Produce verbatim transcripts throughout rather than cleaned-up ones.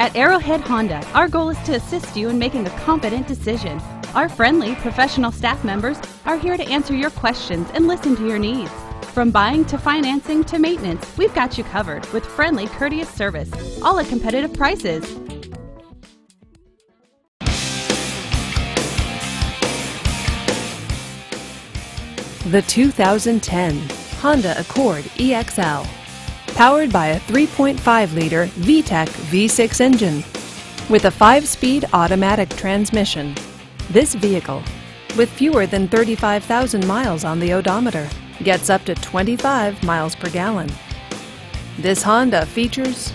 At Arrowhead Honda, our goal is to assist you in making a competent decision. Our friendly, professional staff members are here to answer your questions and listen to your needs. From buying to financing to maintenance, we've got you covered with friendly, courteous service, all at competitive prices. The two thousand ten Honda Accord E X L. Powered by a three point five liter V TEC V six engine with a five speed automatic transmission, this vehicle, with fewer than thirty-five thousand miles on the odometer, gets up to twenty-five miles per gallon. This Honda features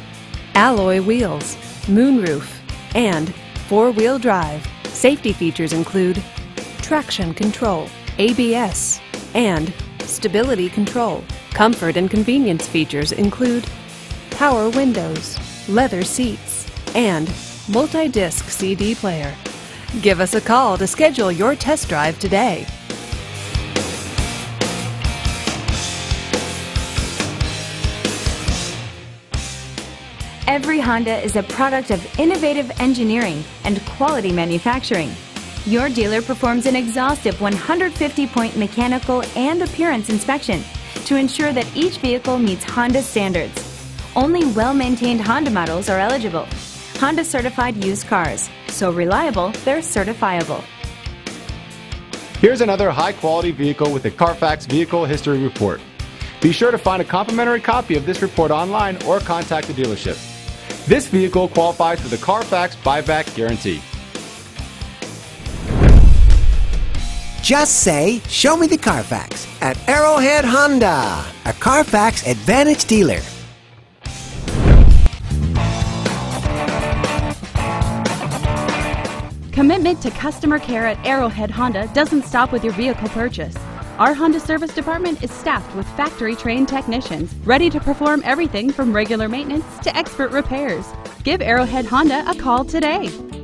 alloy wheels, moonroof, and four-wheel drive. Safety features include traction control, A B S, and stability control. Comfort and convenience features include power windows, leather seats, and multi-disc C D player. Give us a call to schedule your test drive today. Every Honda is a product of innovative engineering and quality manufacturing. Your dealer performs an exhaustive one hundred fifty point mechanical and appearance inspection to ensure that each vehicle meets Honda standards. Only well-maintained Honda models are eligible. Honda certified used cars, so reliable they're certifiable. Here's another high-quality vehicle with a Carfax Vehicle History Report. Be sure to find a complimentary copy of this report online or contact the dealership. This vehicle qualifies for the Carfax Buyback Guarantee. Just say, "Show me the Carfax" at Arrowhead Honda, a Carfax Advantage dealer. Commitment to customer care at Arrowhead Honda doesn't stop with your vehicle purchase. Our Honda service department is staffed with factory-trained technicians, ready to perform everything from regular maintenance to expert repairs. Give Arrowhead Honda a call today.